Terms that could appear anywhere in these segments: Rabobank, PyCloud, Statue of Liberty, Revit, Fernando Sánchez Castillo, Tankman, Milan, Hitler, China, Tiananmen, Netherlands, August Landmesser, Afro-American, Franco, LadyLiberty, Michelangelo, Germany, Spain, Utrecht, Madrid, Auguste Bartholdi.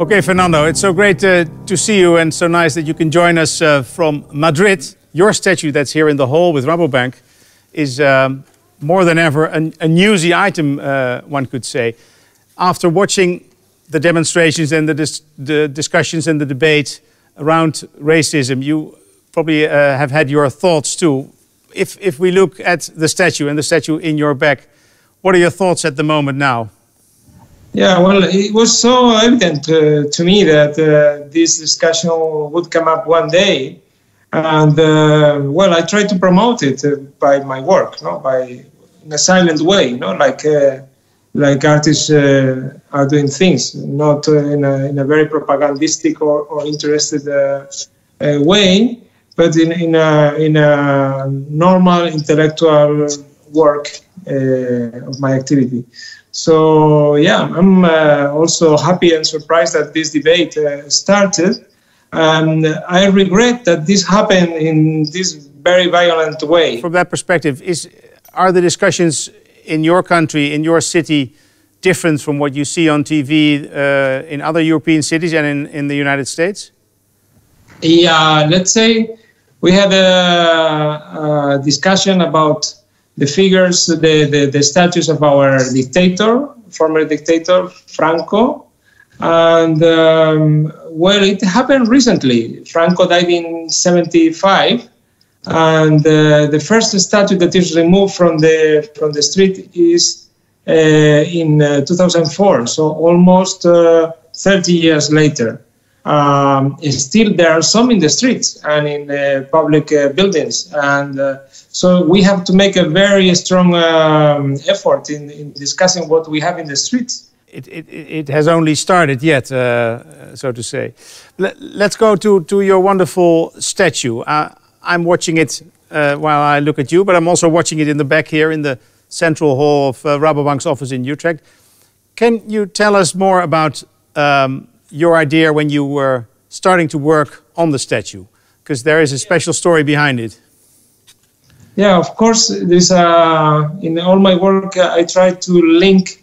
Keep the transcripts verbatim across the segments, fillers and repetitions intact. Okay, Fernando, it's so great uh, to see you, and so nice that you can join us uh, from Madrid. Your statue that's here in the hall with Rabobank is um, more than ever an, a newsy item, uh, one could say. After watching the demonstrations and the, dis the discussions and the debate around racism, you probably uh, have had your thoughts too. If, if we look at the statue and the statue in your back, what are your thoughts at the moment now? Yeah, well, it was so evident uh, to me that uh, this discussion would come up one day. And, uh, well, I tried to promote it uh, by my work, no? By, in a silent way, you know, like, uh, like artists uh, are doing things, not uh, in, a, in a very propagandistic or, or interested uh, uh, way, but in, in, a, in a normal intellectual work uh, of my activity. So, yeah, I'm uh, also happy and surprised that this debate uh, started. And I regret that this happened in this very violent way. From that perspective, is, are the discussions in your country, in your city, different from what you see on T V uh, in other European cities and in, in the United States? Yeah, let's say we had a, a discussion about the figures, the, the, the statues of our dictator, former dictator, Franco. And, um, well, it happened recently. Franco died in seventy-five, and uh, the first statue that is removed from the, from the street is uh, in uh, two thousand four, so almost uh, thirty years later. Um, still, there are some in the streets and in uh, public uh, buildings, and uh, so we have to make a very strong um, effort in, in discussing what we have in the streets. It, it, it has only started yet, uh, so to say. Let, let's go to, to your wonderful statue. Uh, I'm watching it uh, while I look at you, but I'm also watching it in the back here in the central hall of uh, Rabobank's office in Utrecht. Can you tell us more about um, your idea when you were starting to work on the statue? Because there is a special story behind it. Yeah, of course. There's a, in all my work, I try to link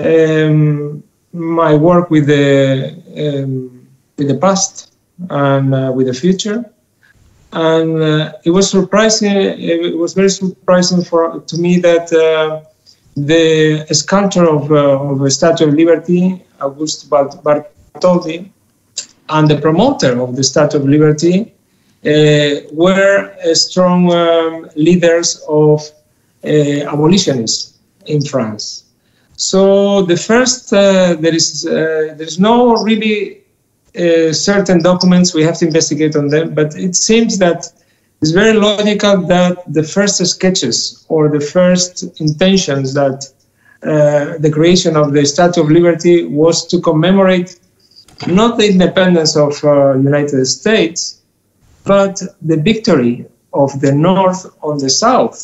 Um, my work with the um, with the past and uh, with the future, and uh, it was surprising. It was very surprising for to me that uh, the sculpture of, uh, of the Statue of Liberty, Auguste Bartholdi, and the promoter of the Statue of Liberty uh, were uh, strong um, leaders of uh, abolitionists in France. So the first, uh, there is uh, there is no really uh, certain documents. We have to investigate on them, but it seems that it's very logical that the first sketches or the first intentions that uh, the creation of the Statue of Liberty was to commemorate not the independence of uh, United States, but the victory of the North on the South,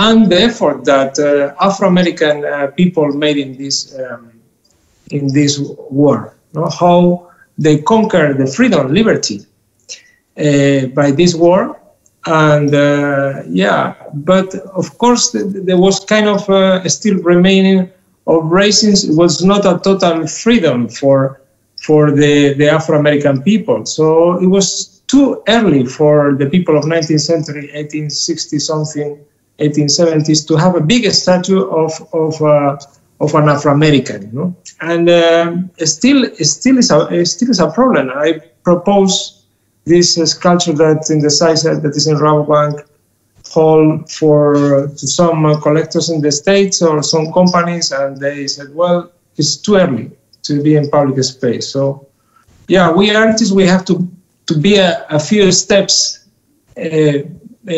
and the effort that uh, Afro-American uh, people made in this, um, in this war, you know, how they conquered the freedom, liberty uh, by this war. And uh, yeah, but of course th there was kind of uh, still remaining of racism. It was not a total freedom for, for the, the Afro-American people. So it was too early for the people of nineteenth century, eighteen sixty something, eighteen seventies, to have a big statue of of, uh, of an Afro-American, you know? And um, still, still is a still is a problem. I propose this uh, sculpture that in the size that is in Rabobank Hall for uh, to some uh, collectors in the States or some companies, and they said, well, it's too early to be in public space. So, yeah, we artists we have to to be a, a few steps Uh, Uh,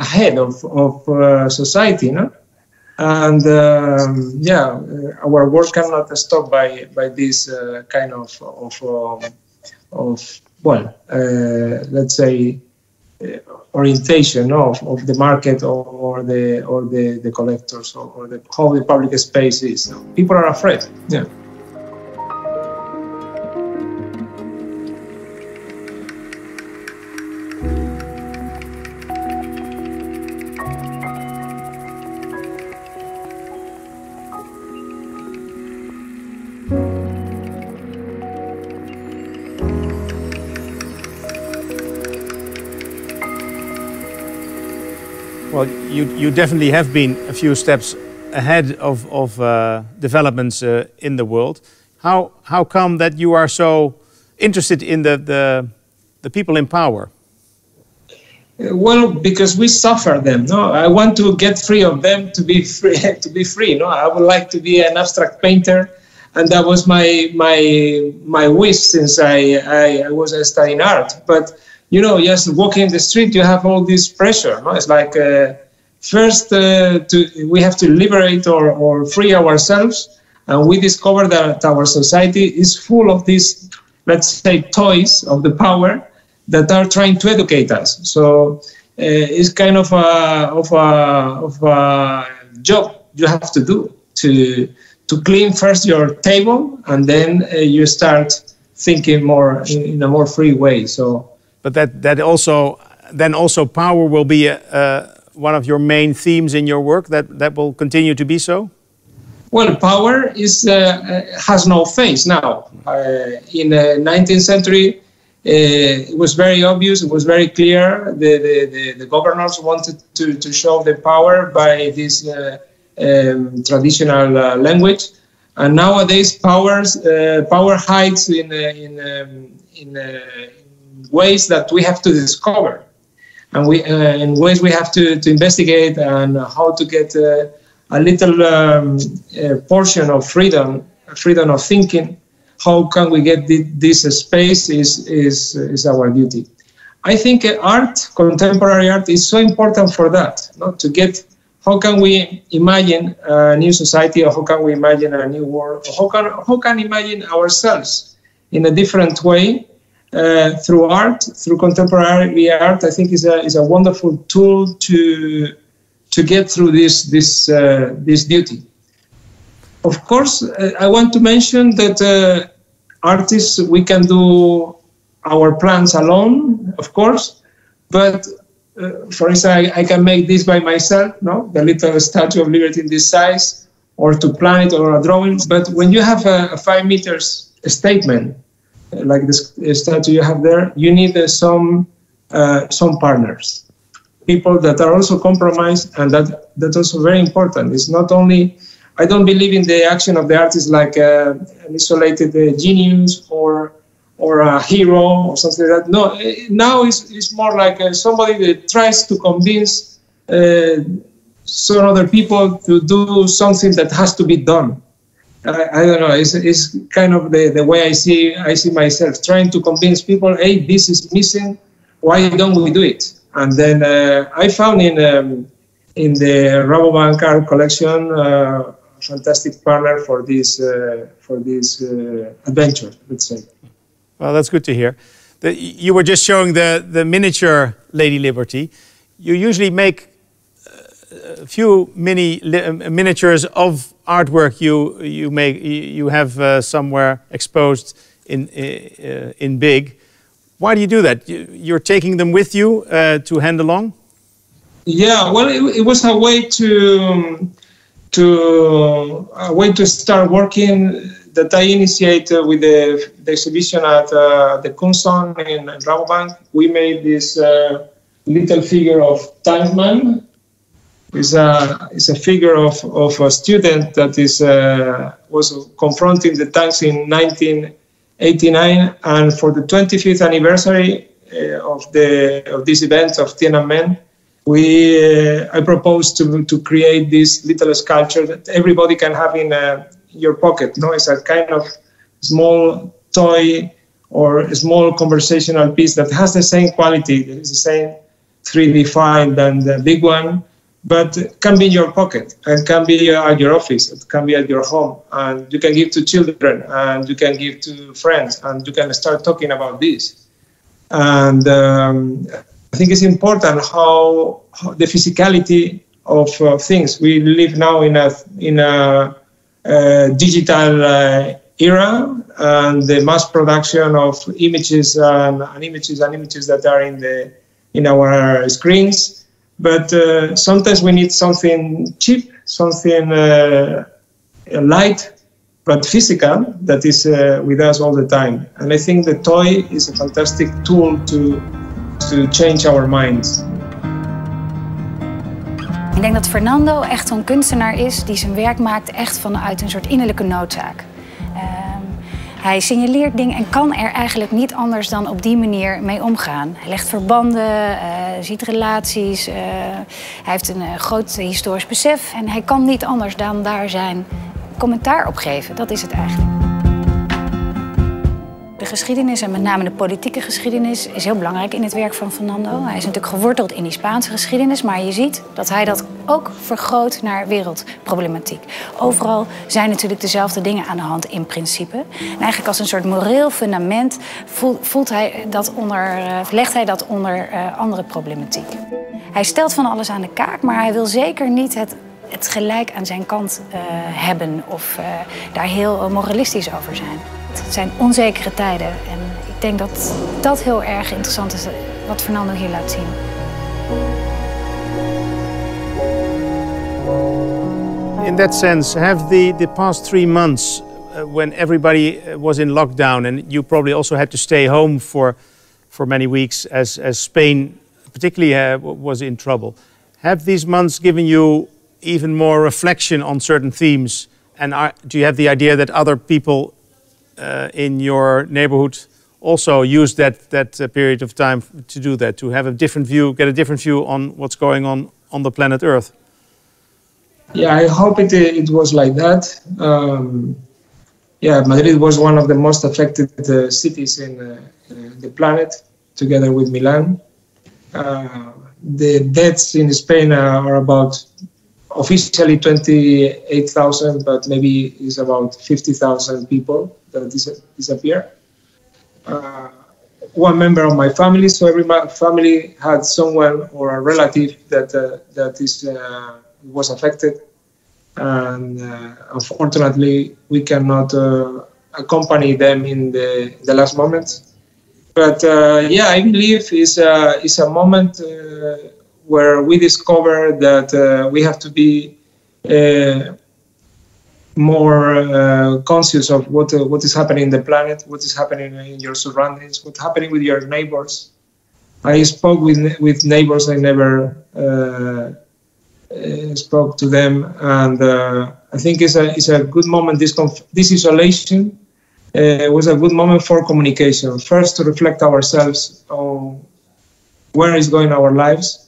ahead of, of uh, society, no? And um, yeah, uh, our work cannot stop by by this uh, kind of of, um, of well, uh, let's say uh, orientation of, of the market or, or the or the, the collectors or, or the how the public space is. No? People are afraid. Yeah. Well, you, you definitely have been a few steps ahead of, of uh, developments uh, in the world. How, how come that you are so interested in the, the, the people in power? Well, because we suffer them. No, I want to get free of them to be free. To be free. No, I would like to be an abstract painter, and that was my my my wish since I I, I was studying art. But you know, just walking the street, you have all this pressure. No, it's like uh, first uh, to, we have to liberate or or free ourselves, and we discover that our society is full of these, let's say, toys of the power that are trying to educate us. So uh, it's kind of a, of, a, of a job you have to do to, to clean first your table, and then uh, you start thinking more in, in a more free way. So, but that, that also, then also power will be a, uh, one of your main themes in your work, that, that will continue to be so? Well, power is, uh, has no face now. Uh, in the nineteenth century, Uh, it was very obvious, it was very clear. The, the, the, the governors wanted to, to show their power by this uh, um, traditional uh, language. And nowadays, powers, uh, power hides in, uh, in, um, in uh, ways that we have to discover. And we, uh, in ways we have to, to investigate, and how to get uh, a little um, uh, portion of freedom, freedom of thinking. How can we get this space is, is, is our duty. I think art, contemporary art, is so important for that, you know, to get how can we imagine a new society, or how can we imagine a new world, or how can, how can we imagine ourselves in a different way uh, through art, through contemporary art. I think is a, is a wonderful tool to, to get through this, this, uh, this duty. Of course, I want to mention that uh, artists, we can do our plans alone, of course, but uh, for instance, I, I can make this by myself, no? The little Statue of Liberty in this size, or to plan it, or a drawing. But when you have a, a five meters statement, like this statue you have there, you need uh, some, uh, some partners, people that are also compromised, and that, that's also very important. It's not only... I don't believe in the action of the artist like uh, an isolated uh, genius or or a hero or something like that. No, now it's, it's more like uh, somebody that tries to convince uh, some other people to do something that has to be done. I, I don't know. It's, it's kind of the, the way I see I see myself, trying to convince people, hey, this is missing. Why don't we do it? And then uh, I found in um, in the Rabobank art collection. Uh, fantastic partner for this, uh, for this uh, adventure, let's say. Well, that's good to hear. The, you were just showing the, the miniature Lady Liberty. You usually make a few mini miniatures of artwork you, you, make, you have uh, somewhere exposed in, uh, in big. Why do you do that? You're taking them with you uh, to hand along? Yeah, well, it, it was a way to... Um, to a way to start working that I initiated with the, the exhibition at uh, the Kunstsaal in Rabobank. We made this uh, little figure of Tankman. It's a, it's a figure of, of a student that is, uh, was confronting the tanks in nineteen eighty-nine. And for the twenty-fifth anniversary uh, of, the, of this event of Tiananmen, We, uh, I propose to, to create this little sculpture that everybody can have in uh, your pocket. No, it's a kind of small toy or a small conversational piece that has the same quality, it's the same three D file than the big one, but it can be in your pocket, and can be at your office, it can be at your home, and you can give to children, and you can give to friends, and you can start talking about this. And um, I think it's important how, how the physicality of uh, things. We live now in a, in a uh, digital uh, era, and the mass production of images and, and images and images that are in, the, in our screens. But uh, sometimes we need something cheap, something uh, light, but physical, that is uh, with us all the time. And I think the toy is a fantastic tool to to change our minds. Ik denk dat Fernando echt zo'n kunstenaar is die zijn werk maakt echt vanuit een soort innerlijke noodzaak. Uh, hij signaleert dingen en kan er eigenlijk niet anders dan op die manier mee omgaan. Hij legt verbanden, uh, ziet relaties, uh, hij heeft een uh, groot historisch besef en hij kan niet anders dan daar zijn commentaar op geven. Dat is het eigenlijk. De geschiedenis en met name de politieke geschiedenis is heel belangrijk in het werk van Fernando. Hij is natuurlijk geworteld in die Spaanse geschiedenis, maar je ziet dat hij dat ook vergroot naar wereldproblematiek. Overal zijn natuurlijk dezelfde dingen aan de hand in principe. En eigenlijk als een soort moreel fundament voelt hij dat onder, legt hij dat onder andere problematiek. Hij stelt van alles aan de kaak, maar hij wil zeker niet het, het gelijk aan zijn kant uh, hebben of uh, daar heel moralistisch over zijn. Het zijn onzekere tijden en ik denk dat dat heel erg interessant is wat Fernando hier laat zien. In that sense, have the, the past three months uh, when everybody was in lockdown and you probably also had to stay home for, for many weeks as, as Spain particularly uh, was in trouble, have these months given you even more reflection on certain themes and are, do you have the idea that other people Uh, in your neighborhood also use that, that uh, period of time to do that, to have a different view, get a different view on what's going on on the planet Earth? Yeah, I hope it, it was like that. Um, yeah, Madrid was one of the most affected uh, cities in uh, the planet, together with Milan. Uh, the deaths in Spain are about officially twenty-eight thousand, but maybe it's about fifty thousand people that dis disappear. Uh, one member of my family, so every family had someone or a relative that uh, that is uh, was affected, and uh, unfortunately we cannot uh, accompany them in the the last moments. But uh, yeah, I believe it's a it's a moment. Uh, where we discover that uh, we have to be uh, more uh, conscious of what, uh, what is happening in the planet, what is happening in your surroundings, what's happening with your neighbors. I spoke with, with neighbors, I never uh, uh, spoke to them. And uh, I think it's a, it's a good moment. This, this isolation uh, was a good moment for communication. First, to reflect ourselves on where is going our lives.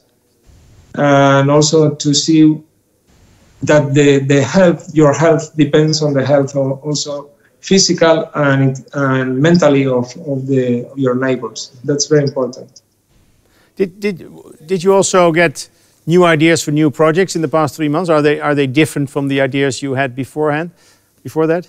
And also to see that the, the health, your health depends on the health of also physical and, and mentally of, of, the, of your neighbors. That's very important. Did, did, did you also get new ideas for new projects in the past three months? Are they, are they different from the ideas you had beforehand, before that?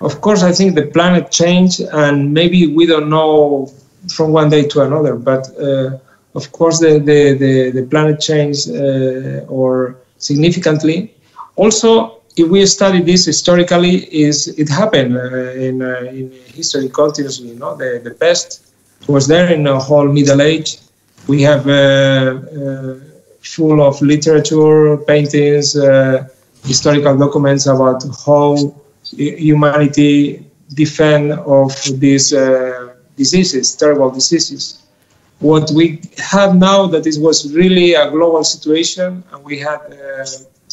Of course, I think the planet changed and maybe we don't know from one day to another, but uh, of course, the, the, the, the planet changed uh, or significantly. Also, if we study this historically, is it happened uh, in, uh, in history continuously. You know? The, the pest was there in the whole Middle Age. We have uh, uh, full of literature, paintings, uh, historical documents about how humanity defend of these uh, diseases, terrible diseases. What we have now, that it was really a global situation, and we had uh,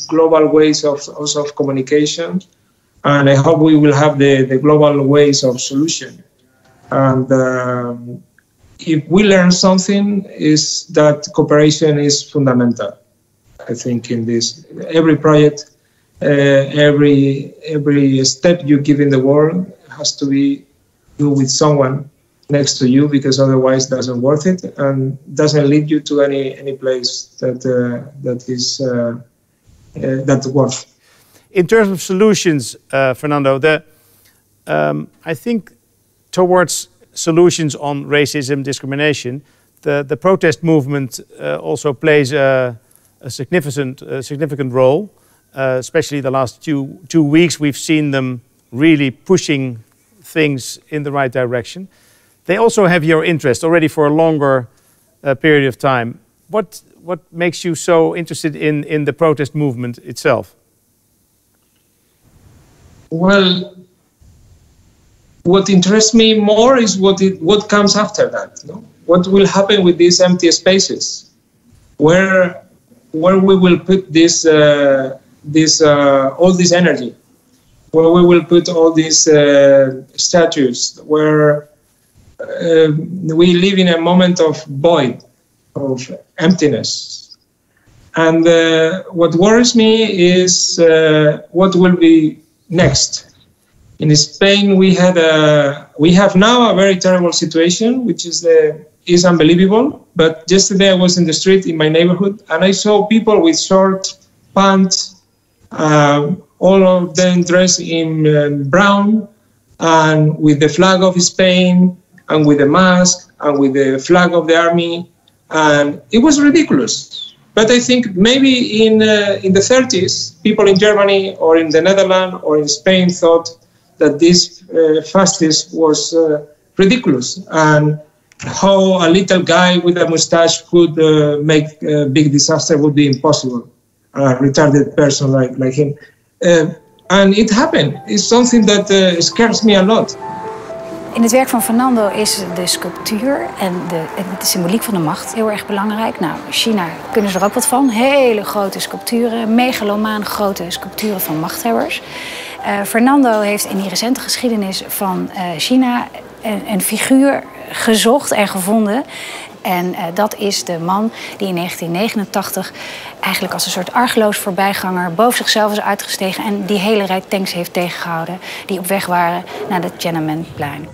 global ways of also of communication, and I hope we will have the, the global ways of solution. And um, if we learn something, is that cooperation is fundamental. I think in this every project, uh, every every step you give in the world has to be do with someone next to you, because otherwise it doesn't worth it and doesn't lead you to any any place that uh, that is uh, uh, that worth. In terms of solutions, uh, Fernando, the, um, I think towards solutions on racism, discrimination, the the protest movement uh, also plays a, a significant a significant role. Uh, especially the last two two weeks, we've seen them really pushing things in the right direction. They also have your interest already for a longer uh, period of time. What, what makes you so interested in, in the protest movement itself? Well, what interests me more is what, it, what comes after that. No? What will happen with these empty spaces? Where where we will put this, uh, this uh, all this energy, where we will put all these uh, statues, where uh, we live in a moment of void, of emptiness. And uh, what worries me is uh, what will be next. In Spain, we had a, we have now a very terrible situation, which is the is unbelievable. But yesterday I was in the street in my neighborhood and I saw people with short pants, uh, all of them dressed in uh, brown and with the flag of Spain and with a mask and with the flag of the army. And it was ridiculous. But I think maybe in, uh, in the thirties, people in Germany or in the Netherlands or in Spain thought that this uh, fastest was uh, ridiculous. And how a little guy with a mustache could uh, make a big disaster would be impossible, a retarded person like, like him. Uh, and it happened. It's something that uh, scares me a lot. In het werk van Fernando is de sculptuur en de, de symboliek van de macht heel erg belangrijk. Nou, China kunnen ze er ook wat van. Hele grote sculpturen, megalomaan grote sculpturen van machthebbers. Uh, Fernando heeft in die recente geschiedenis van uh, China een, een figuur gezocht en gevonden. En uh, dat is de man die in negentien negenentachtig eigenlijk als een soort argeloos voorbijganger boven zichzelf is uitgestegen en die hele rij tanks heeft tegengehouden die op weg waren naar het Tiananmenplein.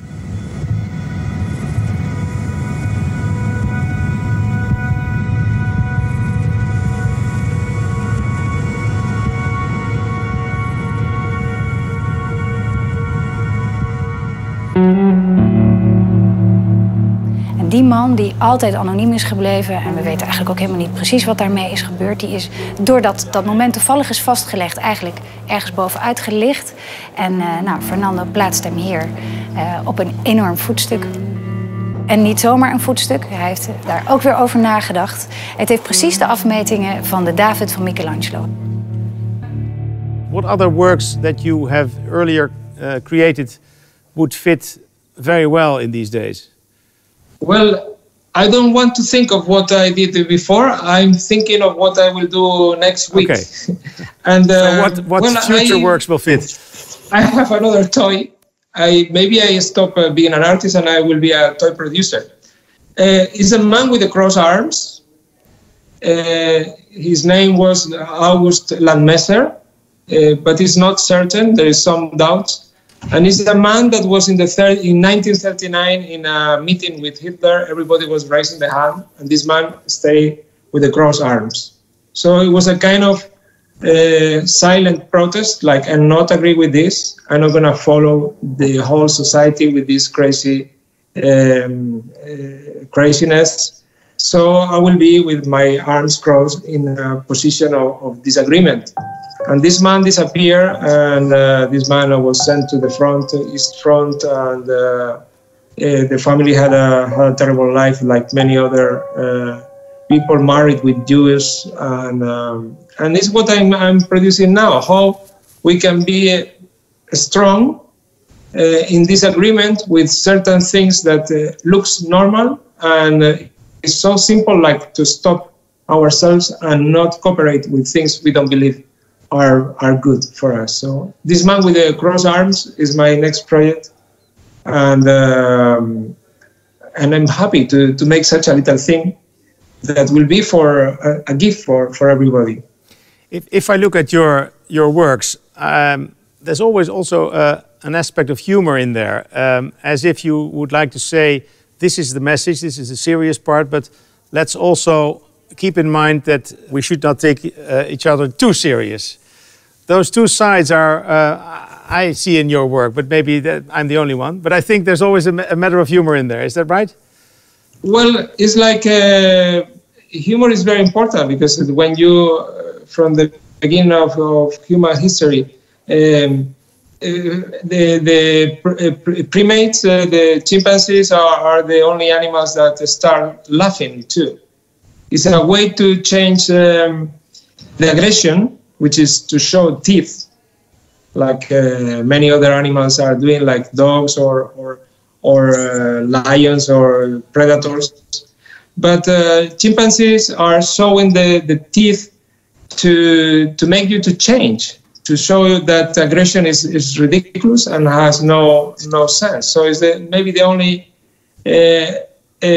Die man die altijd anoniem is gebleven, en we weten eigenlijk ook helemaal niet precies wat daarmee is gebeurd, die is doordat dat moment toevallig is vastgelegd, eigenlijk ergens bovenuit gelicht. En uh, nou, Fernando plaatst hem hier uh, op een enorm voetstuk. En niet zomaar een voetstuk, hij heeft daar ook weer over nagedacht. Het heeft precies de afmetingen van de David van Michelangelo. What other works that you have earlier uh, created would fit very well in these days? Well, I don't want to think of what I did before. I'm thinking of what I will do next week. Okay. And uh, so what, what future I, works will fit? I have another toy. I maybe I stop uh, being an artist and I will be a toy producer. Uh, it's a man with the cross arms. Uh, his name was August Landmesser, uh, but it's not certain. There is some doubt. And it's a man that was in the third, in nineteen thirty-nine in a meeting with Hitler. Everybody was raising the hand, and this man stayed with the cross arms. So it was a kind of uh, silent protest, like, I'm not agree with this. I'm not going to follow the whole society with this crazy um, uh, craziness. So I will be with my arms crossed in a position of, of disagreement. And this man disappeared, and uh, this man was sent to the front, East Front, and uh, the family had a, had a terrible life, like many other uh, people married with Jews. And, um, and this is what I'm, I'm producing now, how we can be strong uh, in disagreement with certain things that uh, looks normal, and uh, it's so simple, like to stop ourselves and not cooperate with things we don't believe Are, are good for us. So this man with the cross arms is my next project, and um, and I'm happy to, to make such a little thing that will be for a, a gift for, for everybody. If, if I look at your your works, um, there's always also uh, an aspect of humor in there, um, as if you would like to say, this is the message, this is the serious part, but let's also keep in mind that we should not take uh, each other too serious. Those two sides are, uh, I see in your work, but maybe that I'm the only one. But I think there's always a, a matter of humor in there. Is that right? Well, it's like uh, humor is very important, because when you, uh, from the beginning of, of human history, um, uh, the, the pr pr primates, uh, the chimpanzees are, are the only animals that start laughing too. It's a way to change um, the aggression, which is to show teeth, like uh, many other animals are doing, like dogs or, or, or uh, lions or predators. But uh, chimpanzees are showing the, the teeth to to make you to change, to show you that aggression is, is ridiculous and has no no sense. So it's the, maybe the only uh, uh,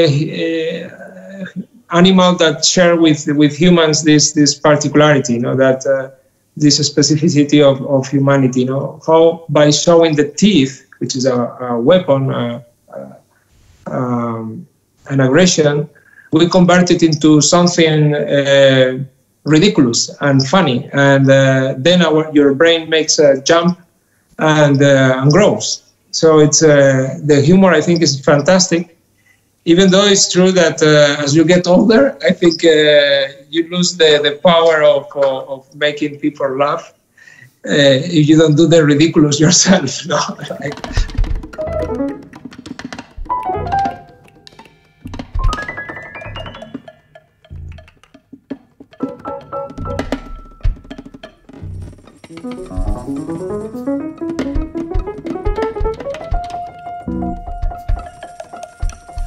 uh, animal that share with with humans this this particularity, you know, that uh, this specificity of, of humanity. You know, how by showing the teeth, which is a, a weapon, uh, uh, um, an aggression, we convert it into something uh, ridiculous and funny, and uh, then our, your brain makes a jump and, uh, and grows. So it's uh, the humor, I think, is fantastic, even though it's true that uh, as you get older, I think uh, you lose the, the power of, of, of making people laugh uh, if you don't do the ridiculous yourself. No?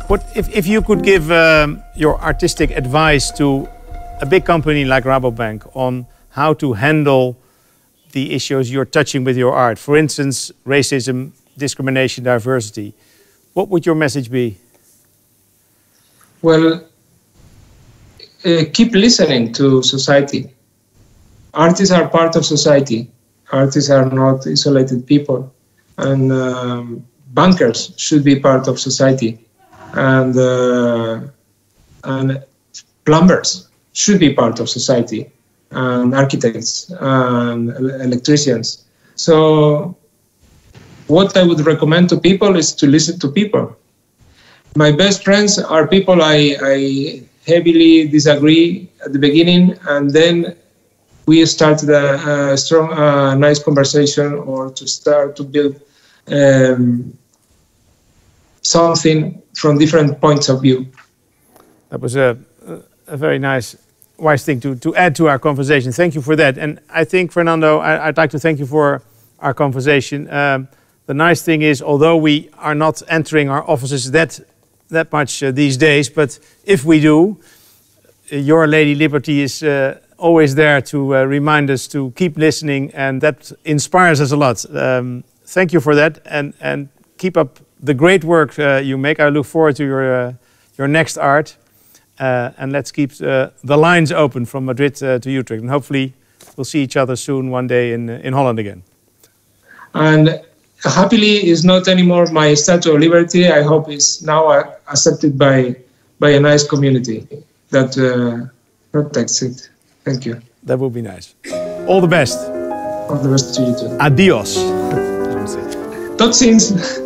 What if, if you could give um, your artistic advice to a big company like Rabobank on how to handle the issues you're touching with your art, for instance, racism, discrimination, diversity, what would your message be? Well, uh, keep listening to society. Artists are part of society. Artists are not isolated people. And um, bankers should be part of society. And, uh, and plumbers should be part of society. And architects and electricians. So what I would recommend to people is to listen to people. My best friends are people I, I heavily disagree at the beginning, and then we started a, a strong, uh, nice conversation, or to start to build um, something from different points of view. That was a, a very nice, wise thing to, to add to our conversation. Thank you for that. And I think, Fernando, I, I'd like to thank you for our conversation. Um, the nice thing is, although we are not entering our offices that, that much uh, these days, but if we do, uh, your Lady Liberty is... Uh, always there to uh, remind us to keep listening, and that inspires us a lot. Um, thank you for that, and, and keep up the great work uh, you make. I look forward to your, uh, your next art, uh, and let's keep uh, the lines open from Madrid uh, to Utrecht, and hopefully we'll see each other soon one day in, in Holland again. And happily is not anymore my Statue of Liberty. I hope it's now uh, accepted by, by a nice community that uh, protects it. Thank you. That would be nice. All the best. All the best to you too. Adios. Tot ziens.